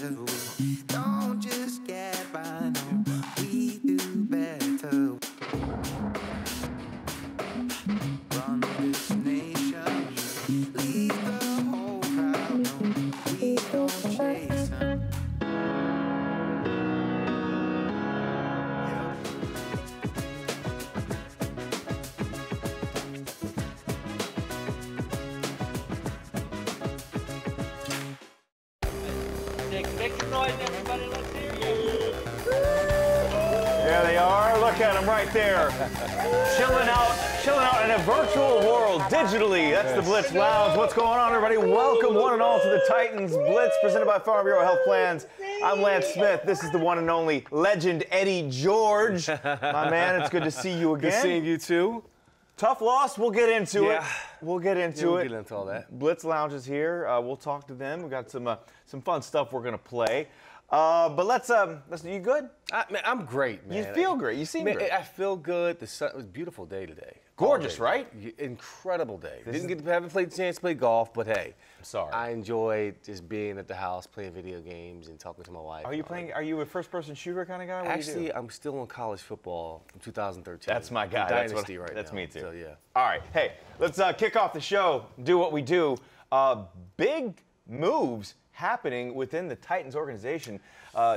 do. Don't just get by, no, we do better. Run this nation, lead the whole crowd, no, we don't chase them. Right there, chilling out in a virtual world, digitally. That's the Blitz Lounge. What's going on, everybody? Welcome, one and all, to the Titans Blitz, presented by Farm Bureau Health Plans. I'm Lance Smith. This is the one and only legend, Eddie George. My man, it's good to see you again. Good seeing you too. Tough loss. We'll get into it. We'll get into all that. Blitz Lounge is here. We'll talk to them. We got some fun stuff we're gonna play. But let's you good? Man, I'm great, man. You feel great. You seem great. I feel good. The sun, it was a beautiful day today. Gorgeous, right? Incredible day. Haven't played the chance to play golf, but hey. I'm sorry. I enjoy just being at the house, playing video games, and talking to my wife. Are you a first-person shooter kind of guy? Actually, I'm still in college football from 2013. That's my guy. Dynasty right now. That's me too. So, yeah. All right. Hey, let's kick off the show, do what we do. Big moves happening within the Titans organization.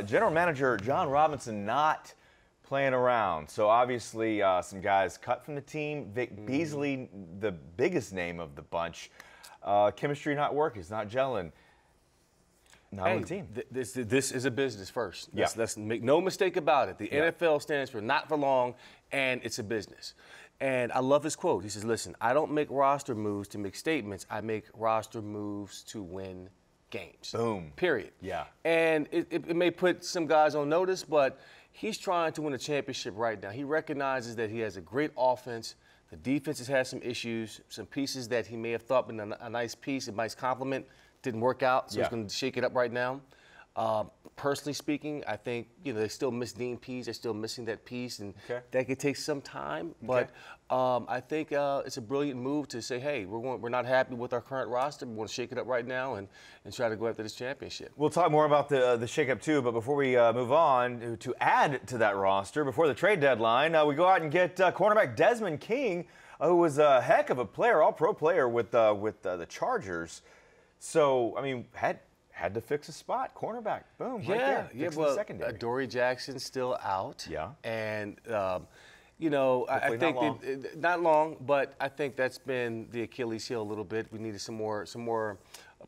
General Manager John Robinson not playing around. So obviously some guys cut from the team. Vic Beasley, the biggest name of the bunch. Chemistry not working. It's not gelling. On the team. This is a business first. Yeah. Let's make no mistake about it. The NFL stands for not for long, and it's a business. And I love his quote. He says, listen, I don't make roster moves to make statements. I make roster moves to win games. Boom. Period. Yeah. And it may put some guys on notice, but he's trying to win a championship right now. He recognizes that he has a great offense. The defense has had some issues, some pieces that he may have thought been a nice piece, a nice compliment, didn't work out, so he's going to shake it up right now. Personally speaking, I think they still miss Dean Pees. They're still missing that piece, and that could take some time. But I think it's a brilliant move to say, hey, we're not happy with our current roster. We want to shake it up right now and try to go after this championship. We'll talk more about the shakeup too. But before we move on to add to that roster before the trade deadline, we go out and get cornerback Desmond King, who was a heck of a player, all-pro player with the Chargers. So I mean, had to fix a spot, cornerback, boom, right there. Well, the secondary. Dory Jackson's still out. Yeah. And, I think not long, but I think that's been the Achilles heel a little bit. We needed some more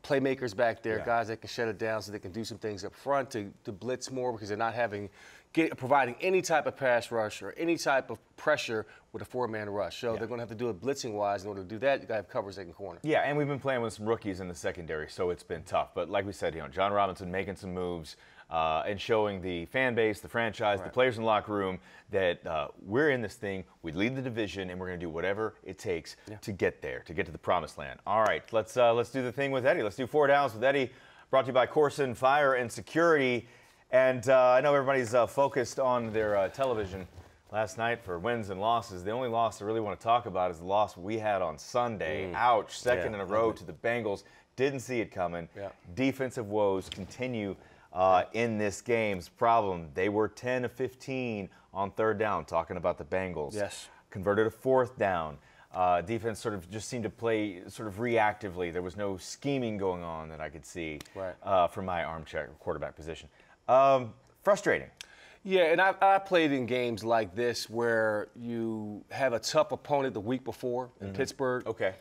playmakers back there, guys that can shut it down so they can do some things up front to blitz more because they're not providing any type of pass rush or any type of pressure with a four-man rush. So they're going to have to do it blitzing-wise. In order to do that, you got to have coverage second corner. Yeah, and we've been playing with some rookies in the secondary, so it's been tough. But like we said, John Robinson making some moves and showing the fan base, the franchise, the players in the locker room that we're in this thing, we lead the division, and we're going to do whatever it takes to get there, to get to the promised land. All right, let's do the thing with Eddie. Let's do Four Downs with Eddie, brought to you by Corson Fire and Security. And I know everybody's focused on their television last night for wins and losses. The only loss I really want to talk about is the loss we had on Sunday. Ouch, second in a row to the Bengals. Didn't see it coming. Yeah. Defensive woes continue in this game's problem. They were 10 of 15 on third down, talking about the Bengals. Yes. Converted a fourth down. Defense sort of just seemed to play sort of reactively. There was no scheming going on that I could see from my armchair quarterback position. Frustrating. Yeah, and I played in games like this where you have a tough opponent the week before in Pittsburgh. Okay.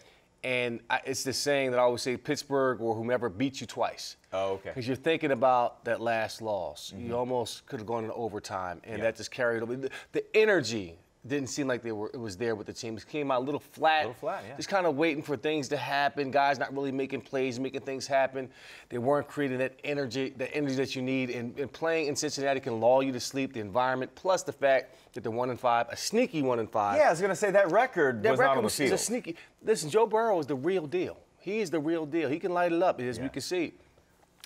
And it's the saying that I always say, Pittsburgh or whomever beat you twice. Oh, okay. Because you're thinking about that last loss. You almost could have gone into overtime, and that just carried over. The energy didn't seem like it was there with the team. It came out a little flat. A little flat, yeah. Just kind of waiting for things to happen. Guys not really making plays, making things happen. They weren't creating that energy that you need. And playing in Cincinnati can lull you to sleep, the environment, plus the fact that they're 1-5, a sneaky 1-5. Yeah, I was going to say that record was not on the field. A sneaky. Listen, Joe Burrow is the real deal. He is the real deal. He can light it up, as we can see.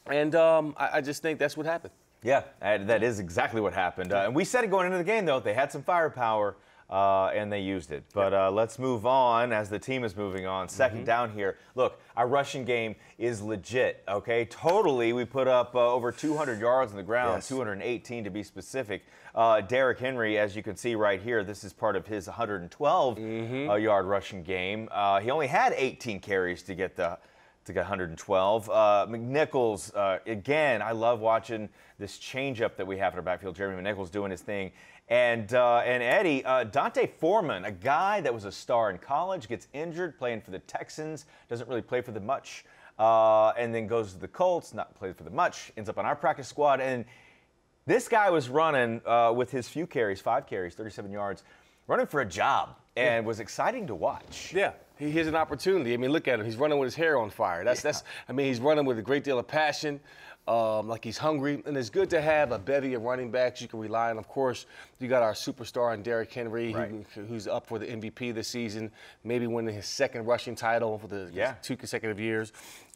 And I just think that's what happened. Yeah, that is exactly what happened. And we said it going into the game, though. They had some firepower. and they used it. But let's move on as the team is moving on. Second down here. Look, our rushing game is legit, okay? Totally, we put up over 200 yards on the ground, 218 to be specific. Derrick Henry, as you can see right here, this is part of his 112-yard rushing game. He only had 18 carries to get the... to get 112. McNichols, again, I love watching this changeup that we have in our backfield. Jeremy McNichols doing his thing. And Eddie, D'Onta Foreman, a guy that was a star in college, gets injured playing for the Texans, doesn't really play for them much, and then goes to the Colts, not played for them much, ends up on our practice squad. And this guy was running with his few carries, 5 carries, 37 yards, running for a job, and was exciting to watch. Yeah. Here's an opportunity. I mean, look at him. He's running with his hair on fire. That's. I mean, he's running with a great deal of passion, like he's hungry. And it's good to have a bevy of running backs you can rely on. Of course, you got our superstar in Derrick Henry, who's up for the MVP this season, maybe winning his second rushing title for the 2 consecutive years.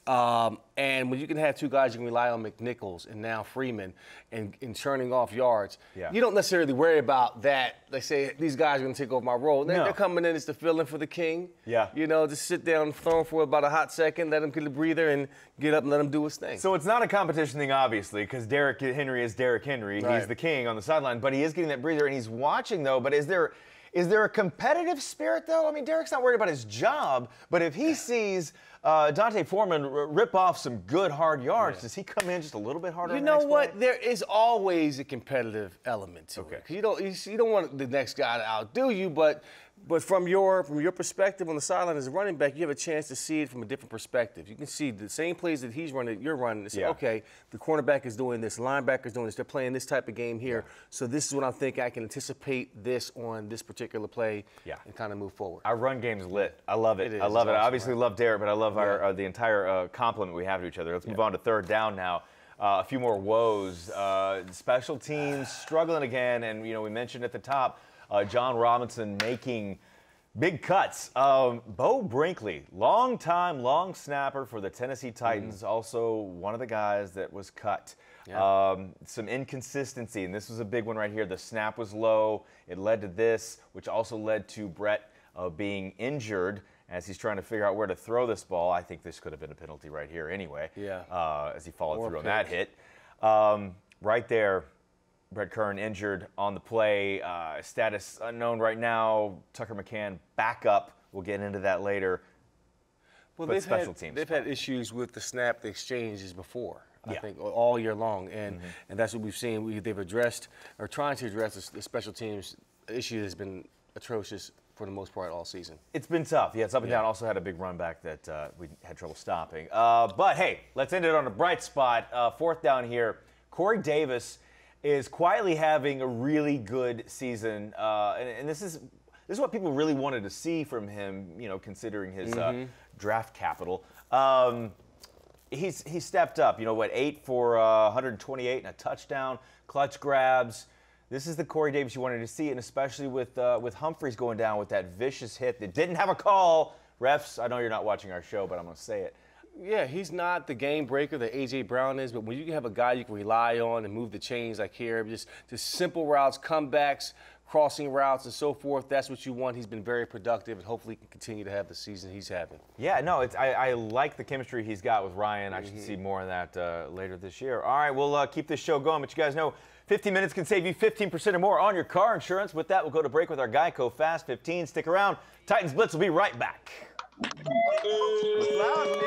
And when you can have 2 guys, you can rely on McNichols and now Freeman and churning off yards. Yeah. You don't necessarily worry about that. They say, these guys are going to take over my role. No. They're coming in as the fill-in for the king. Yeah. You know, just sit down, throw him for about a hot second, let him get a breather, and get up and let him do his thing. So it's not a competition thing, obviously, because Derrick Henry is Derrick Henry. Right. He's the king on the sideline, but he is getting that breather, and he's watching, though. But is there a competitive spirit, though? I mean, Derrick's not worried about his job, but if he sees D'Onta Foreman rip off some good hard yards, does he come in just a little bit harder? You know what? There is always a competitive element to it. You don't want the next guy to outdo you, but from your perspective on the sideline as a running back, you have a chance to see it from a different perspective. You can see the same plays that he's running, you're running. And say, okay, the cornerback is doing this, linebacker's doing this, they're playing this type of game here. So this is what I'm thinking. I can anticipate this on this particular play and kind of move forward. Our run game's lit. I love it. I love it. Awesome. I obviously love Derrick, but I love our the entire compliment we have to each other. Let's move on to third down now. A few more woes. Special teams struggling again, and you know we mentioned at the top. John Robinson making big cuts. Bo Brinkley, long snapper for the Tennessee Titans, also one of the guys that was cut. Yeah. Some inconsistency, and this was a big one right here. The snap was low. It led to this, which also led to Brett being injured as he's trying to figure out where to throw this ball. I think this could have been a penalty right here anyway, as he followed through on that hit. Right there. Brett Kern injured on the play, status unknown right now. Tucker McCann back up. We'll get into that later. Well, but they've had issues with the snap exchanges before, I think, all year long. And that's what we've seen. They've addressed, or trying to address, the special teams issue that's been atrocious for the most part all season. It's been tough. Yeah, it's up and down. Also had a big run back that we had trouble stopping. But, hey, let's end it on a bright spot. Fourth down here, Corey Davis is quietly having a really good season, and this is what people really wanted to see from him, you know, considering his draft capital. He stepped up, you know, 8 for 128 and a touchdown, clutch grabs. This is the Corey Davis you wanted to see, and especially with Humphreys going down with that vicious hit that didn't have a call. Refs, I know you're not watching our show, but I'm going to say it. Yeah, he's not the game breaker that AJ Brown is, but when you have a guy you can rely on and move the chains like here, just simple routes, comebacks, crossing routes, and so forth, that's what you want. He's been very productive, and hopefully he can continue to have the season he's having. Yeah, no, I like the chemistry he's got with Ryan. I should see more of that later this year. All right, we'll keep this show going, but you guys know 15 minutes can save you 15% or more on your car insurance. With that, we'll go to break with our Geico Fast 15. Stick around. Titans Blitz will be right back. What's loud?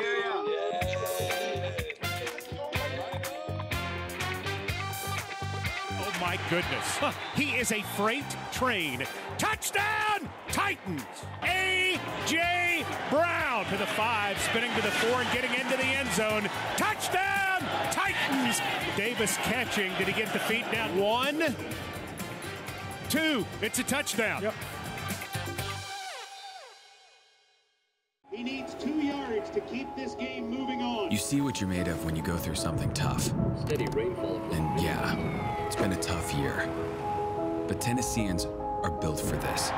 Oh my goodness. He is a freight train. Touchdown Titans! AJ Brown to the 5, spinning to the 4 and getting into the end zone. Touchdown Titans! Davis catching. Did he get the feet down? 1, 2. It's a touchdown. Yep. He needs 2 yards to keep this game moving on. You see what you're made of when you go through something tough. Steady rainfall. And yeah, it's been a tough year. But Tennesseans are built for this.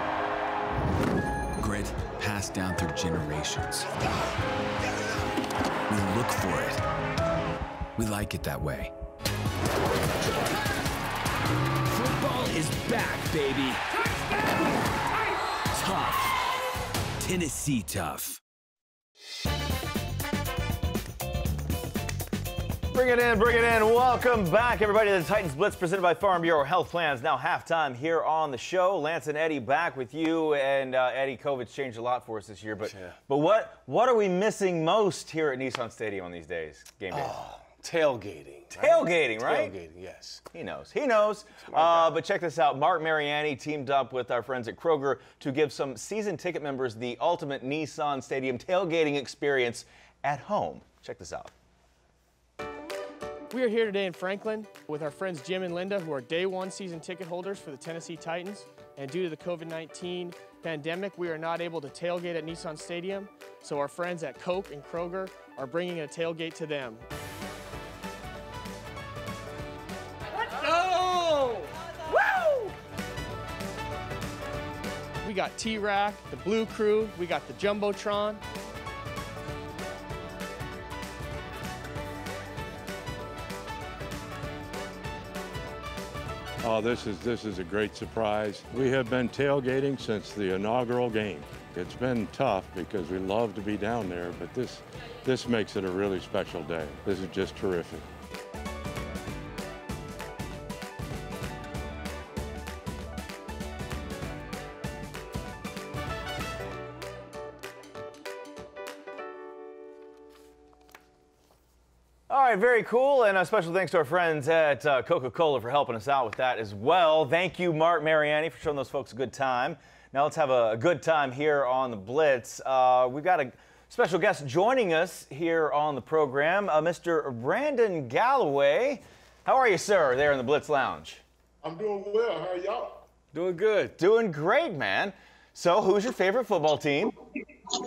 Grit passed down through generations. We look for it. We like it that way. Football is back, baby. Touchdown! tough. Tennessee tough. Bring it in, bring it in. Welcome back, everybody, to the Titans Blitz presented by Farm Bureau Health Plans. Now halftime here on the show. Lance and Eddie back with you. And Eddie, COVID's changed a lot for us this year. But what are we missing most here at Nissan Stadium on these days, game days? Oh, tailgating. Tailgating, right? Tailgating, yes. He knows. He knows. But check this out. Mark Mariani teamed up with our friends at Kroger to give some season ticket members the ultimate Nissan Stadium tailgating experience at home. Check this out. We are here today in Franklin with our friends Jim and Linda, who are day one season ticket holders for the Tennessee Titans. And due to the COVID-19 pandemic, we are not able to tailgate at Nissan Stadium. So our friends at Coke and Kroger are bringing a tailgate to them. Let's go! Woo! We got T-Rack, the Blue Crew, we got the Jumbotron. Oh, this is a great surprise. We have been tailgating since the inaugural game. It's been tough because we love to be down there, but this makes it a really special day. This is just terrific. All right, very cool, and a special thanks to our friends at Coca-Cola for helping us out with that as well. Thank you, Mark Mariani, for showing those folks a good time. Now let's have a good time here on the Blitz. We've got a special guest joining us here on the program, Mr. Brandon Galloway. How are you, sir, there in the Blitz Lounge? I'm doing well. How are y'all? Doing good. Doing great, man. So who's your favorite football team? We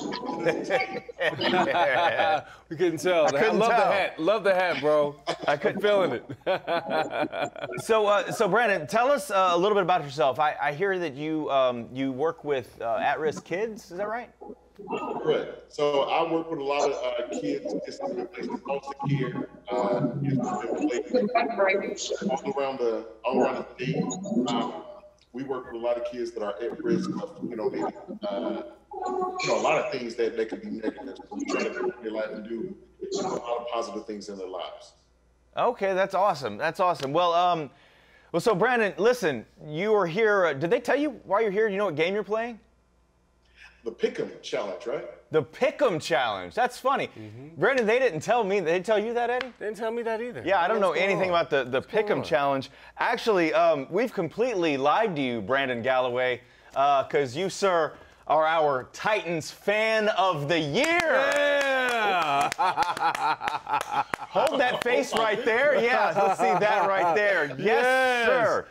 couldn't tell. I love the hat. Love the hat, bro. I couldn't feeling it. So Brandon, tell us a little bit about yourself. I hear that you you work with at-risk kids. Is that right? Correct. So I work with a lot of kids in foster care, all around the state. We work with a lot of kids that are at risk of, a lot of things that they could be negative. We try to make their life and do a lot of positive things in their lives. Okay, that's awesome. That's awesome. Well, so Brandon, listen, you are here. Did they tell you why you're here? You know what game you're playing? The Pick'em Challenge, right? The Pick'em Challenge. That's funny. Mm-hmm. Brandon, they didn't tell me. They tell you that, Eddie? They didn't tell me that either. Yeah, I don't know anything about the Pick'em Challenge. Actually, we've completely lied to you, Brandon Galloway, because you, sir, are our Titans Fan of the Year. Yeah! Hold that face right there. Yeah, let's see that right there. Yes, sir.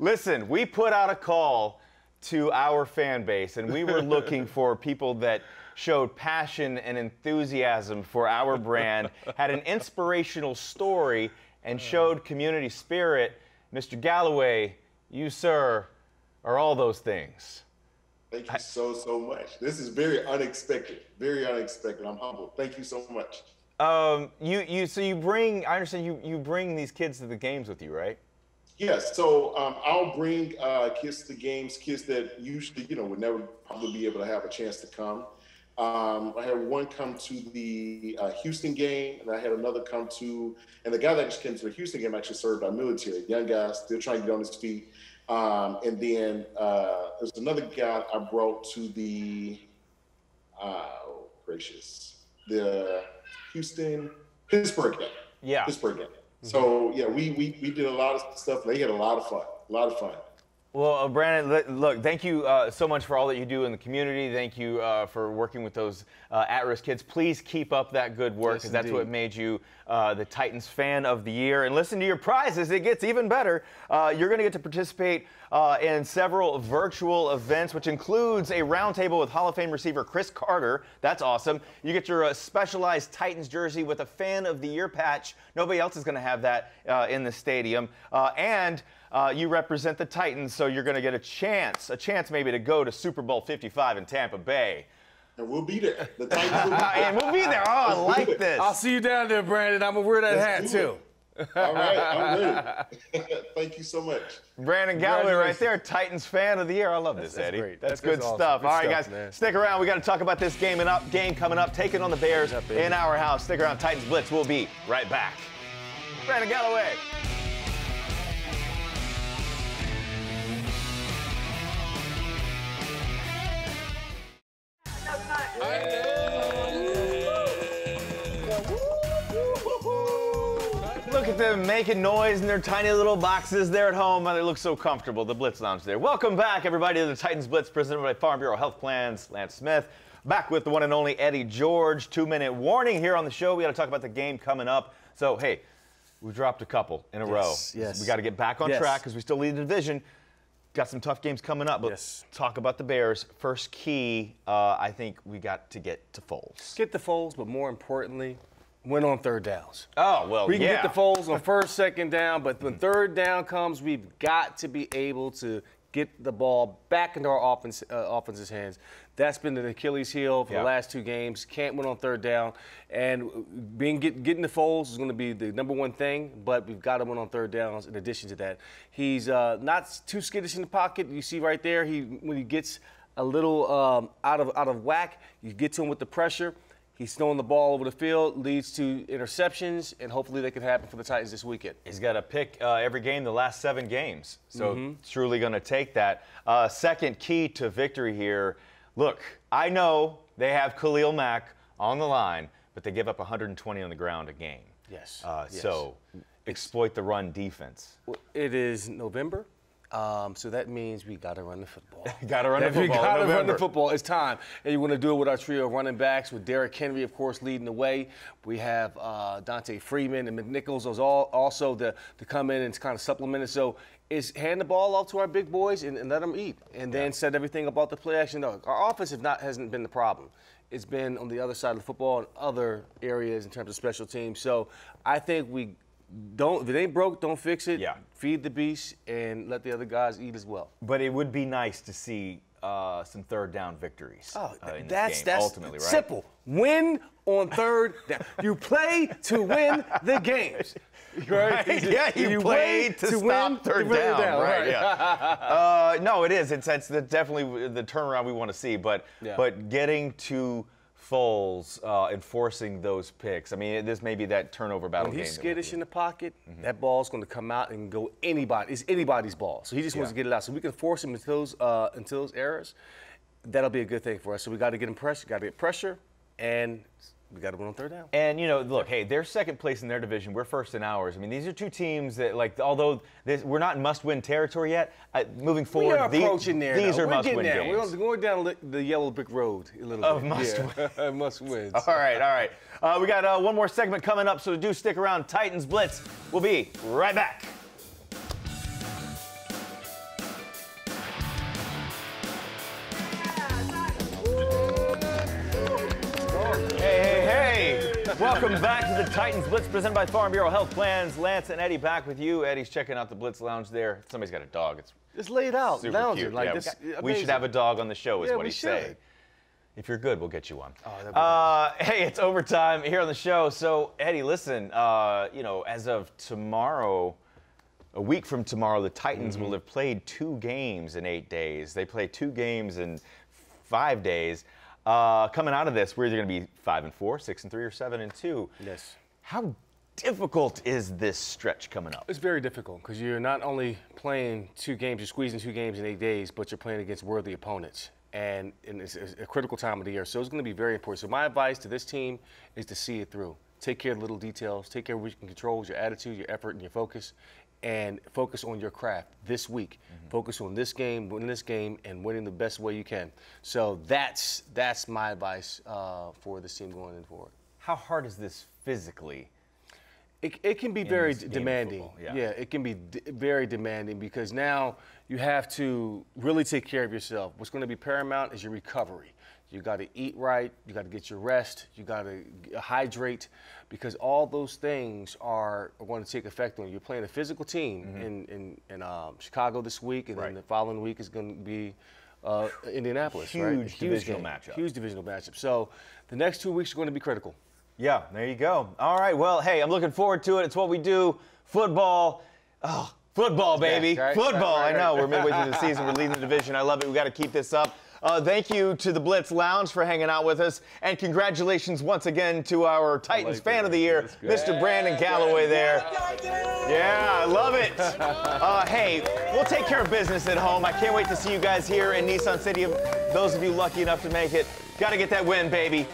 Listen, we put out a call to our fan base, and we were looking for people that showed passion and enthusiasm for our brand, had an inspirational story, and showed community spirit. Mr. Galloway, you, sir, are all those things. Thank you so much. This is very unexpected, very unexpected. I'm humbled. Thank you so much. I understand you bring these kids to the games with you, right? Yes, so I'll bring kids to games, kids that usually, would never probably be able to have a chance to come. I had one come to the Houston game, and I had another come to, and the guy that just came to the Houston game actually served our military, young guy, still trying to get on his feet. And then there's another guy I brought to the, the Pittsburgh game. Yeah. Pittsburgh game. So, yeah, we did a lot of stuff. They had a lot of fun, a lot of fun. Well, Brandon, look, thank you so much for all that you do in the community. Thank you for working with those at-risk kids. Please keep up that good work, because that's what made you the Titans Fan of the Year. And listen to your prizes. It gets even better. You're going to get to participate in several virtual events, which includes a roundtable with Hall of Fame receiver Chris Carter. That's awesome. You get your specialized Titans jersey with a Fan of the Year patch. Nobody else is going to have that in the stadium. And you represent the Titans, so you're going to get a chance maybe to go to Super Bowl 55 in Tampa Bay. And we'll be there. The Titans will be there. And we'll be there. Oh, I like this. I'll see you down there, Brandon. I'm going to wear that hat, too. All right, I'm ready. Thank you so much. Brandon Galloway right there, Titans fan of the year. I love this, Eddie. Great. That's good awesome. Stuff. Good All right, stuff, guys, man. Stick around. We got to talk about this game coming up, taking on the Bears in our house. Stick around. Titans Blitz. We'll be right back. Brandon Galloway. Look at them making noise in their tiny little boxes there at home. They look so comfortable, the Blitz Lounge there. Welcome back, everybody, to the Titans Blitz, presented by Farm Bureau Health Plans. Lance Smith, back with the one and only Eddie George. 2-minute warning here on the show. We got to talk about the game coming up. So, hey, we dropped a couple in a row. Yes. We got to get back on track because we still lead the division. Got some tough games coming up, but talk about the Bears. First key, I think we got to get to Foles. Get to Foles, but more importantly, win on third downs. Oh, well, we can get the Foles on first, second down, but when third down comes, we've got to be able to get the ball back into our offense's hands. That's been the Achilles heel for the last two games. Can't win on third down. And getting the Foles is going to be the number one thing, but we've got to win on third downs in addition to that. He's not too skittish in the pocket. You see right there, when he gets a little out of whack, you get to him with the pressure. He's throwing the ball over the field, leads to interceptions, and hopefully that could happen for the Titans this weekend. He's got to pick every game the last 7 games, so truly going to take that. Second key to victory here, look, I know they have Khalil Mack on the line, but they give up 120 on the ground a game. Yes. So exploit the run defense. Well, it is November. So that means we got to run the football. We got to run the football. It's time. And you want to do it with our trio of running backs, with Derrick Henry, of course, leading the way. We have D'Onta Foreman and McNichols, those all also to come in and kind of supplement it. So is hand the ball off to our big boys and let them eat. And then set everything about the play action. No, our offense hasn't been the problem. It's been on the other side of the football and other areas in terms of special teams. So I think we – if it ain't broke, don't fix it. Yeah. Feed the beast and let the other guys eat as well. But it would be nice to see some third down victories. Oh, in this game, that's ultimately, right? Simple. Win on third down. You play to win the games. Right? Yeah, you play to win third down. Right? Yeah. No, it is. It's definitely the turnaround we want to see. But getting to Foles enforcing those picks. I mean, this may be that turnover battle game. When he's skittish in the pocket, that ball's going to come out and go anybody. It's anybody's ball. So he just wants to get it out. So we can force him into those errors. That'll be a good thing for us. So we got to get him pressure. Got to get pressure, and we got to win on third down. And, you know, look, hey, they're second place in their division. We're first in ours. I mean, these are two teams that, like, although we're not in must-win territory yet, moving forward, we are approaching there, these are must-win games. We're going down the yellow brick road a little bit. Of must-win. Must-wins. All right, all right. We got one more segment coming up, so do stick around. Titans Blitz. We'll be right back. Welcome back to the Titans Blitz, presented by Farm Bureau Health Plans. Lance and Eddie back with you. Eddie's checking out the Blitz Lounge there. Somebody's got a dog. It's laid out. Super cute. Like this, we should have a dog on the show is what he's saying. If you're good, we'll get you one. Oh, that'd be nice. Hey, it's overtime here on the show. So, Eddie, listen, you know, as of tomorrow, a week from tomorrow, the Titans will have played 2 games in 8 days. They play 2 games in 5 days. Coming out of this, we're either going to be 5-4, 6-3, or 7-2. Yes. How difficult is this stretch coming up? It's very difficult because you're not only playing 2 games, you're squeezing 2 games in 8 days, but you're playing against worthy opponents. And it's a critical time of the year, so it's going to be very important. So my advice to this team is to see it through. Take care of the little details. Take care of what you can control, your attitude, your effort, and your focus. And focus on your craft this week. Focus on this game, winning this game, and winning the best way you can. So that's my advice for this team going forward. How hard is this physically? It can be very demanding. Yeah, it can be very demanding because now you have to really take care of yourself. What's going to be paramount is your recovery. You got to eat right. You got to get your rest. You got to hydrate, because all those things are going to take effect on you. You're playing a physical team in Chicago this week, and then the following week is going to be Indianapolis. Huge divisional matchup. So the next 2 weeks are going to be critical. Yeah, there you go. All right, well, hey, I'm looking forward to it. It's what we do. Football. Oh, football, baby. Yeah, right, football. Right. I know. We're midway through the season. We're leading the division. I love it. We've got to keep this up. Thank you to the Blitz Lounge for hanging out with us. And congratulations once again to our Titans fan of the year, Mr. Brandon Galloway there. Yeah, I love it. Hey, we'll take care of business at home. I can't wait to see you guys here in Nissan Stadium. Those of you lucky enough to make it, got to get that win, baby.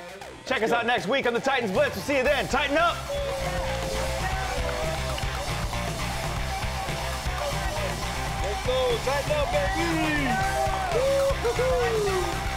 Check us out next week on the Titans Blitz. We'll see you then. Tighten up. Let's go. Tighten up, baby. Woo-hoo-hoo.